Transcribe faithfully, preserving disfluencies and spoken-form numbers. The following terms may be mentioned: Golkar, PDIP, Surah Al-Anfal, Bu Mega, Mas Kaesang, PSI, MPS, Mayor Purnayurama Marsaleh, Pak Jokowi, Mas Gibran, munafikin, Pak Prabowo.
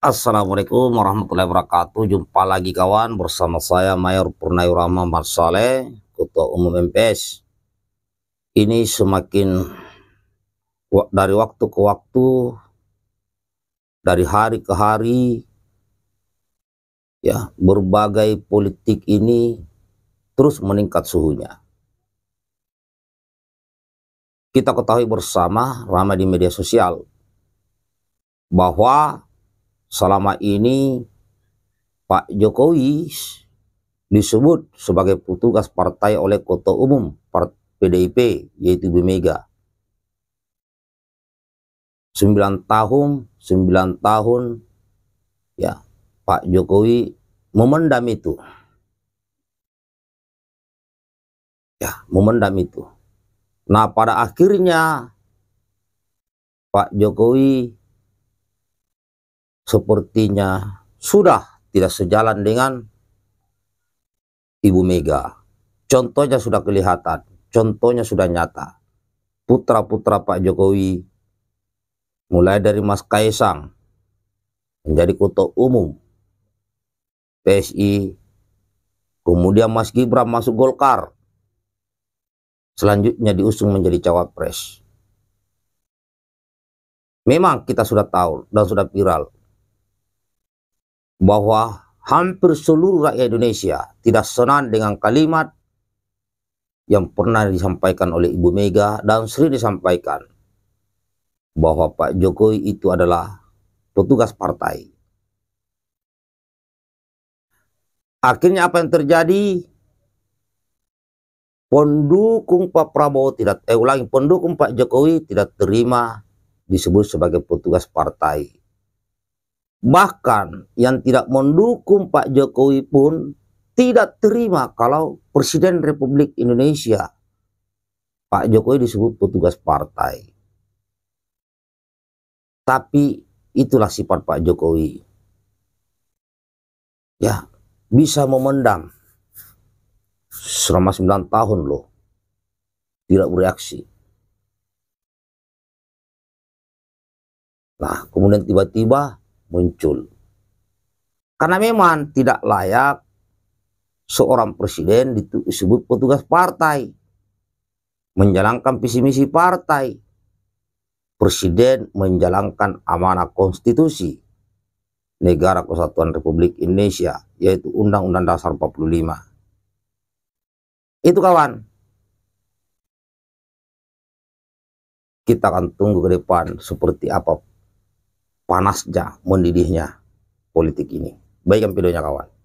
Assalamualaikum warahmatullahi wabarakatuh. Jumpa lagi kawan bersama saya Mayor Purnayurama Marsaleh, Ketua Umum M P S. Ini semakin dari waktu ke waktu, dari hari ke hari, ya berbagai politik ini terus meningkat suhunya. Kita ketahui bersama ramai di media sosial bahwa selama ini Pak Jokowi disebut sebagai petugas partai oleh Ketua Umum P D I P yaitu Bu Mega. sembilan tahun, sembilan tahun ya Pak Jokowi memendam itu. Ya, memendam itu. Nah, pada akhirnya Pak Jokowi sepertinya sudah tidak sejalan dengan Ibu Mega. Contohnya sudah kelihatan, contohnya sudah nyata. Putra-putra Pak Jokowi, mulai dari Mas Kaesang, menjadi Ketua Umum P S I, kemudian Mas Gibran masuk Golkar, selanjutnya diusung menjadi Cawapres. Memang kita sudah tahu dan sudah viral bahwa hampir seluruh rakyat Indonesia tidak senang dengan kalimat yang pernah disampaikan oleh Ibu Mega dan sering disampaikan bahwa Pak Jokowi itu adalah petugas partai. Akhirnya apa yang terjadi? Pendukung Pak Prabowo tidak, eh ulangi, pendukung Pak Jokowi tidak terima disebut sebagai petugas partai. Bahkan yang tidak mendukung Pak Jokowi pun tidak terima kalau Presiden Republik Indonesia Pak Jokowi disebut petugas partai. Tapi itulah sifat Pak Jokowi. Ya, bisa memendam selama sembilan tahun loh. Tidak bereaksi. Nah, kemudian tiba-tiba muncul. Karena memang tidak layak seorang presiden disebut petugas partai, menjalankan visi misi partai. Presiden menjalankan amanah konstitusi Negara Kesatuan Republik Indonesia yaitu Undang-Undang Dasar empat puluh lima. Itu kawan. Kita akan tunggu ke depan seperti apa panasnya, mendidihnya politik ini. Baikkan videonya kawan.